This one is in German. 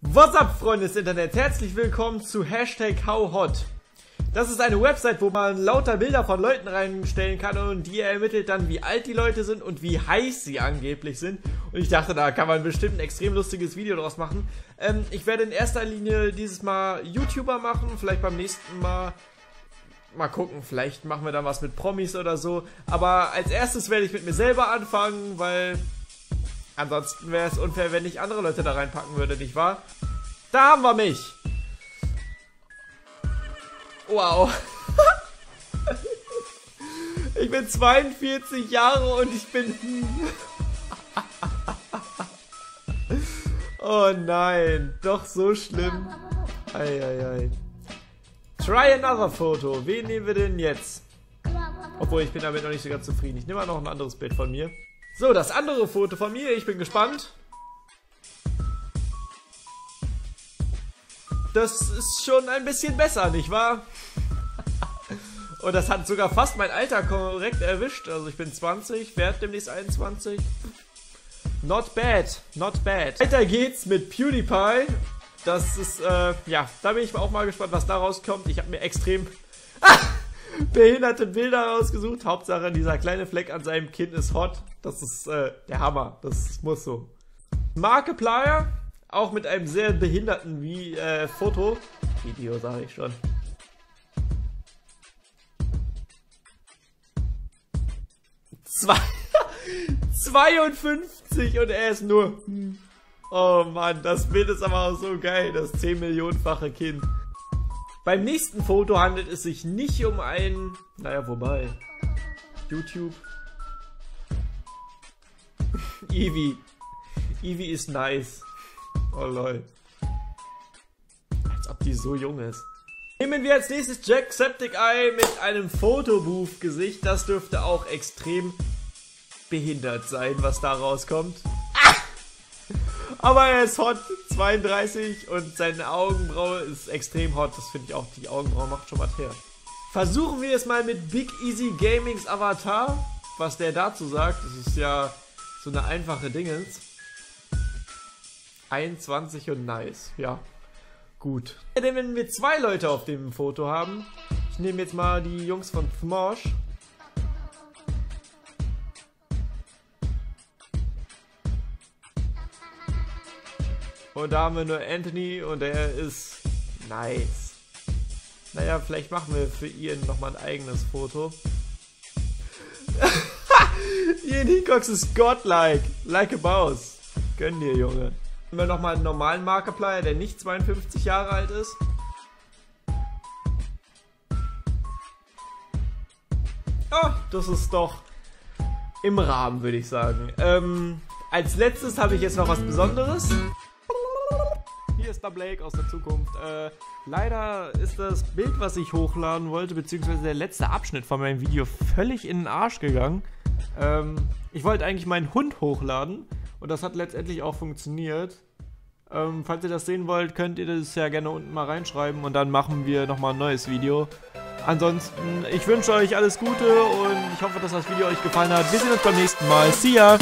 What's up, Freunde des Internets? Herzlich willkommen zu Hashtag HowHot. Das ist eine Website, wo man lauter Bilder von Leuten reinstellen kann und die ermittelt dann, wie alt die Leute sind und wie heiß sie angeblich sind. Und ich dachte, da kann man bestimmt ein extrem lustiges Video draus machen. Ich werde in erster Linie dieses Mal YouTuber machen, vielleicht beim nächsten Mal. Mal gucken, vielleicht machen wir dann was mit Promis oder so. Aber als erstes werde ich mit mir selber anfangen, weil ansonsten wäre es unfair, wenn ich andere Leute da reinpacken würde, nicht wahr? Da haben wir mich! Wow. Ich bin 42 Jahre und ich bin... Oh nein, doch so schlimm. Ei, ei, ei. Try another Foto. Wen nehmen wir denn jetzt? Obwohl, ich bin damit noch nicht so ganz zufrieden. Ich nehme mal noch ein anderes Bild von mir. So, das andere Foto von mir. Ich bin gespannt. Das ist schon ein bisschen besser, nicht wahr? Und das hat sogar fast mein Alter korrekt erwischt. Also ich bin 20, werde demnächst 21. Not bad, not bad. Weiter geht's mit PewDiePie. Das ist, ja, da bin ich auch mal gespannt, was da rauskommt. Ich habe mir extrem behinderte Bilder rausgesucht. Hauptsache, dieser kleine Fleck an seinem Kinn ist hot. Das ist der Hammer, das muss so. Markiplier. Auch mit einem sehr behinderten Foto. Video, sage ich schon. Zwei 52 und er ist nur... Oh Mann, das Bild ist aber auch so geil. Das 10-Millionenfache Kind. Beim nächsten Foto handelt es sich nicht um einen... Naja, wobei... YouTube. Eevee. Eevee ist nice. Oh lol. Als ob die so jung ist. Nehmen wir als nächstes Jacksepticeye mit einem Fotobooth-Gesicht. Das dürfte auch extrem behindert sein, was da rauskommt. Ah! Aber er ist hot, 32, und seine Augenbraue ist extrem hot. Das finde ich auch, die Augenbraue macht schon was her. Versuchen wir es mal mit Big Easy Gamings Avatar. Was der dazu sagt, das ist ja so eine einfache Dingens. 21 und nice, ja, gut. Denn wenn wir zwei Leute auf dem Foto haben, ich nehme jetzt mal die Jungs von Smosh. Und da haben wir nur Anthony und der ist nice. Naja, vielleicht machen wir für Ian nochmal ein eigenes Foto. Ian Hickox ist godlike, like a boss. Gönn dir, Junge. Nehmen wir nochmal einen normalen Markiplier, der nicht 52 Jahre alt ist. Ah, das ist doch im Rahmen, würde ich sagen. Als letztes habe ich jetzt noch was Besonderes. Hier ist der Blake aus der Zukunft. Leider ist das Bild, was ich hochladen wollte, beziehungsweise der letzte Abschnitt von meinem Video völlig in den Arsch gegangen. Ich wollte eigentlich meinen Hund hochladen. Und das hat letztendlich auch funktioniert. Falls ihr das sehen wollt, könnt ihr das ja gerne unten mal reinschreiben und dann machen wir nochmal ein neues Video. Ansonsten, ich wünsche euch alles Gute und ich hoffe, dass das Video euch gefallen hat. Wir sehen uns beim nächsten Mal. See ya!